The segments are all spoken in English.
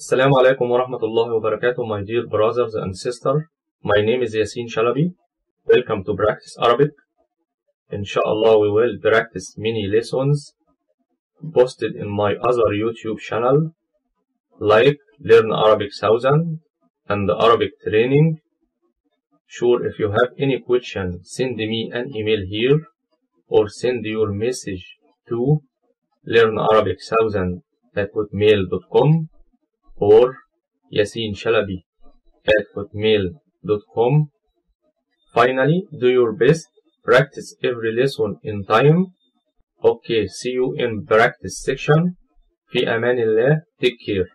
Assalamu alaikum wa rahmatullahi wa barakatuh, my dear brothers and sisters. My name is Yasin Shalabi. Welcome to Practice Arabic. Inshallah, we will practice many lessons posted in my other YouTube channel like Learn Arabic 1000 and the Arabic Training. Sure, if you have any question, send me an email here or send your message to learnarabic1000@hotmail.com or yasinshalabi@hotmail.com. Finally, do your best. Practice every lesson in time. Okay, see you in practice section. في أمان الله. Take care.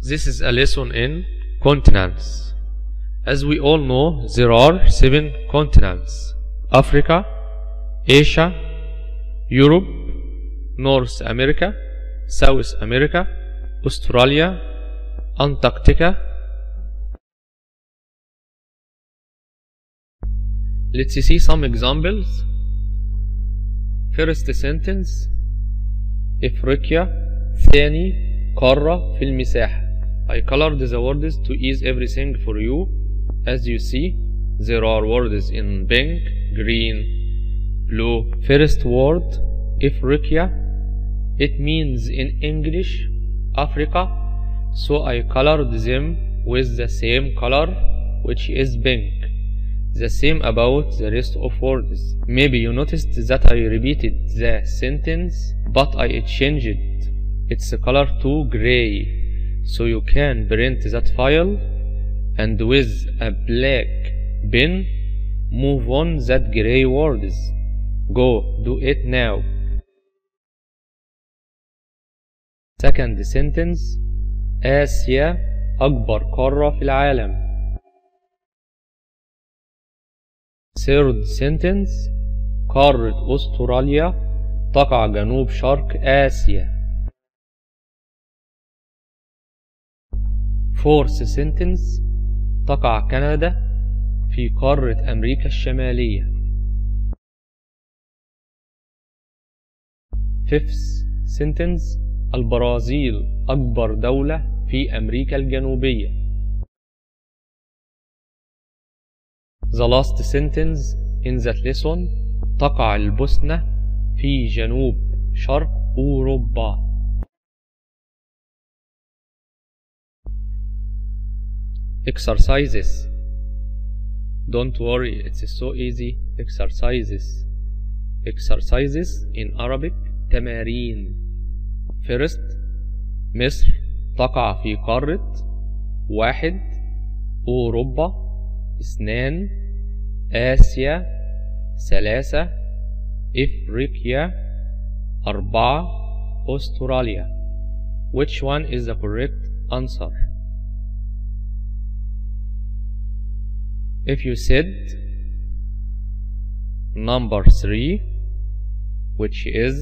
This is a lesson in continents. As we all know, there are 7 continents: Africa, Asia, Europe, North America, South America, Australia, Antarctica. Let's see some examples. First sentence: إفريقيا ثاني قارة في المساحة. I colored the words to ease everything for you. As you see, there are words in pink, green, blue. First word, Africa. It means in English, Africa. So I colored them with the same color, which is pink. The same about the rest of words. Maybe you noticed that I repeated the sentence, but I changed its color to gray. So you can print that file and with a black pen move on that gray words. Go do it now. Second sentence: آسيا أكبر قارة في العالم. Third sentence: قارة أستراليا تقع جنوب شرق آسيا. Fourth sentence: تقع كندا في قارة أمريكا الشمالية. Fifth sentence: البرازيل أكبر دولة في أمريكا الجنوبية. The last sentence in that lesson: تقع البوسنة في جنوب شرق أوروبا. Exercises. Don't worry, it's so easy. Exercises. Exercises in Arabic تمارين. First, مصر تقع في قارة. 1 أوروبا. 2 آسيا. 3 إفريقيا. 4 أستراليا. Which one is the correct answer? If you said number 3, which is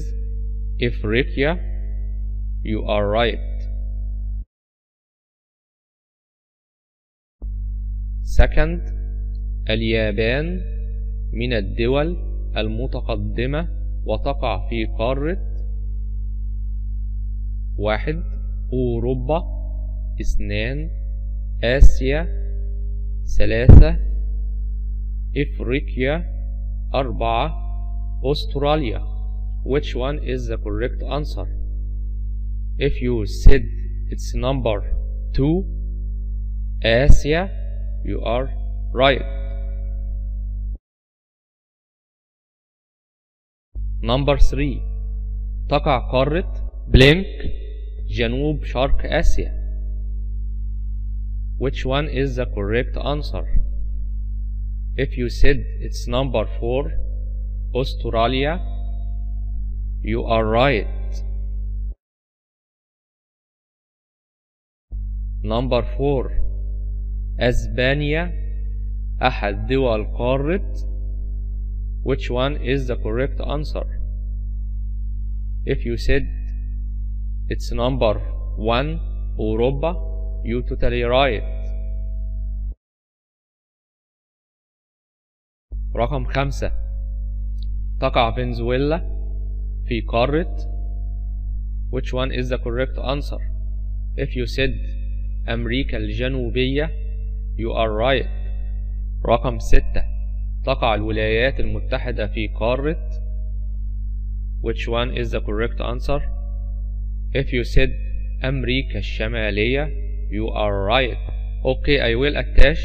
Africa, you are right. Second, اليابان من الدول المتقدمة وتقع في قارة. 1 أوروبا. 2 آسيا. 3 إفريقيا. 4 أستراليا. Which one is the correct answer? If you said it's number 2, آسيا, you are right. Number 3: تقع قارة blank جنوب شرق آسيا. Which one is the correct answer? If you said it's number 4, Australia, you are right. Number 4: أسبانيا أحد دول قارة. Which one is the correct answer? If you said it's number 1, أوروبا, you totally right. رقم 5: تقع فنزويلا في قارة. Which one is the correct answer? If you said أمريكا الجنوبية you are right. رقم 6 تقع الولايات المتحدة في قارة. Which one is the correct answer? If you said أمريكا الشمالية you are right. Okay, I will attach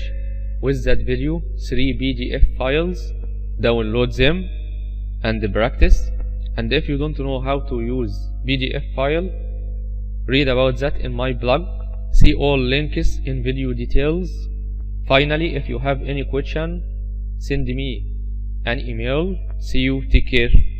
with that video 3 PDF files. Download them and practice. And if you don't know how to use PDF file, read about that in my blog. See all links in video details. Finally, if you have any question, send me an email. See you. Take care.